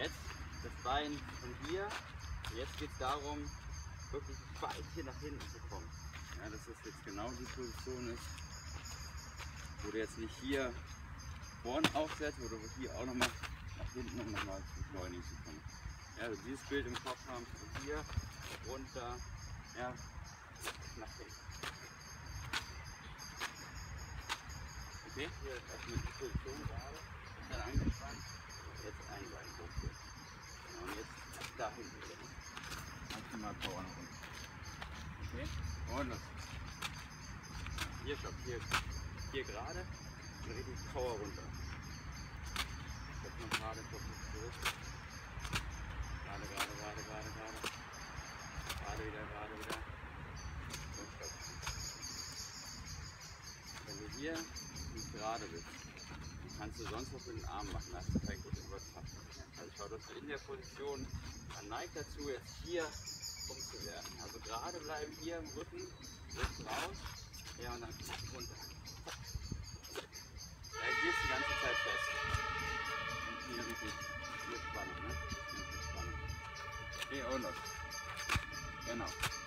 jetzt das Bein von hier. Jetzt geht es darum, wirklich weit hier nach hinten zu kommen. Ja, dass das jetzt genau die Position ist, wo du jetzt nicht hier vorne aufsetzt, wo du hier auch nochmal nach hinten, um nochmal zum Beschleunigen zu kommen. Ja, also dieses Bild im Kopf haben, von hier runter, ja, nach hinten. Okay, hier ist erstmal die Position gerade. Ist dann angespannt. Jetzt ein Bein hoch hier. Genau, und jetzt da hinten wieder. Maximal Power nach unten. Okay, und los. Hier stopp, hier gerade. Und richtig Power runter. Jetzt noch gerade kurz zurück. Gerade. Gerade wieder. Und stopp. Wenn du hier gerade bist, die kannst du sonst noch mit den Armen machen, das ist kein guter Übertrag. Also schau, dass du in der Position neigst dazu, jetzt hier umzuwerfen. Also gerade bleiben hier im Rücken, Rücken raus, ja, und dann runter. Da gehst du die ganze Zeit fest. Und hier richtig mit Spannung, ne? Okay, und los. Genau.